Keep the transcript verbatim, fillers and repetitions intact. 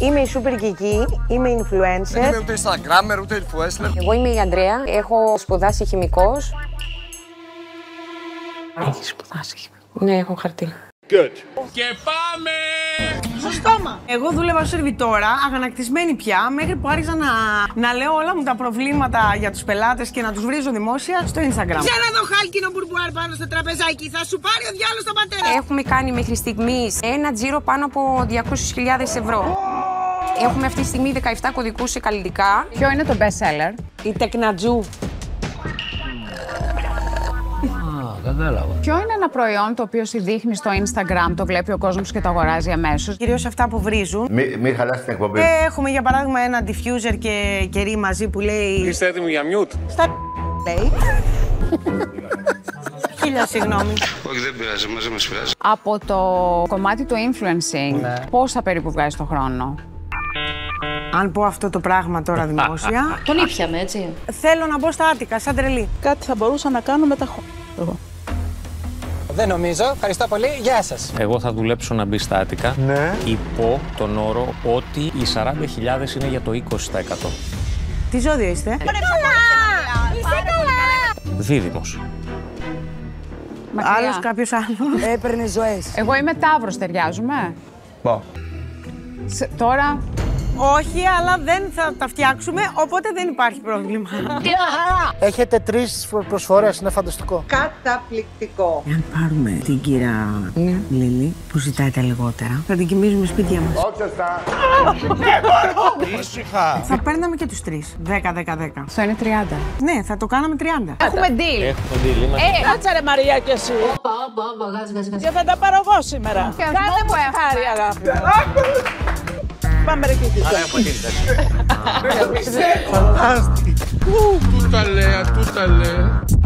Είμαι η Σούπερ Κυκί, είμαι influencer. Δεν είμαι ούτε Instagrammer, ούτε influencer. Εγώ είμαι η Αντρέα, έχω σπουδάσει χημικός. Έχει σπουδάσει χημικός. Ναι, έχω χαρτί. Good. Και πάμε! Στο στόμα! Εγώ δούλευα σερβιτόρα, αγανακτισμένη πια, μέχρι που άρχισα να, να λέω όλα μου τα προβλήματα για τους πελάτες και να τους βρίζω δημόσια στο Instagram. Ξένα εδώ χάλκινο μπουρμπουάρ πάνω στο τραπεζάκι, θα σου πάρει ο διάλογος στον πατέρα! Έχουμε κάνει μέχρι στιγμής ένα τζίρο πάνω από διακόσιες χιλιάδες ευρώ. Έχουμε αυτή τη στιγμή δεκαεπτά κωδικούς σε καλλιτικά. Ποιο είναι το best seller? Η Techna Jou. Ποιο είναι ένα προϊόν το οποίο σου δείχνει στο Instagram, το βλέπει ο κόσμος και το αγοράζει αμέσως? Κυρίως αυτά που βρίζουν. Μην μη χαλάσει την εκπομπή. Έχουμε για παράδειγμα ένα diffuser και κερί μαζί που λέει. Είστε έτοιμοι για mute? Στα λέει. Χίλια συγγνώμη. Όχι, δεν πειράζει, μαζί μας πειράζει. Από το κομμάτι του influencing, ναι. Πόσα περίπου βγάζει το χρόνο? Αν πω αυτό το πράγμα τώρα δημόσια. Τον ήπιαμε, έτσι. Θέλω να μπω στα άτικα, σαν τρελή. Κάτι θα μπορούσα να κάνω με τα χ... Εγώ. Δεν νομίζω. Ευχαριστώ πολύ. Γεια σας. Εγώ θα δουλέψω να μπει στα άτικα. Ναι. Υπό τον όρο ότι οι σαράντα χιλιάδες είναι για το είκοσι τοις εκατό. Τι ζώδιο είστε? Καλά! Είστε καλά! Δίδυμος. Άλλος κάποιος άλλος. Έπαιρνε ζωές. Εγώ είμαι Ταύρος, ταιριάζουμε. Μπα. Τώρα... Όχι, αλλά δεν θα τα φτιάξουμε, οπότε δεν υπάρχει πρόβλημα. Έχετε τρεις προσφορές, είναι φανταστικό. Καταπληκτικό. Αν πάρουμε την κυρία Λίλη, που ζητάει τα λιγότερα, θα την κοιμίζουμε σπίτια μας. Όχι, σωστά. Δεν μπορώ! Ήσυχα. Θα παίρναμε και τους τρεις. δέκα, δέκα, δέκα. Αυτό είναι τριάντα. Ναι, θα το κάναμε τριάντα. Έχουμε deal. Έχουμε deal. Ε, κάτσε ρε Μαριά κι εσύ. Και θα τα πάρω εγώ σήμερα. Κάνε μου ευχάρι, αγάπη. Πάμε ρε Κυκί. Άρα έχω κίνητα. Φαντάστηκε. Τούτα λέει, τούτα λέει.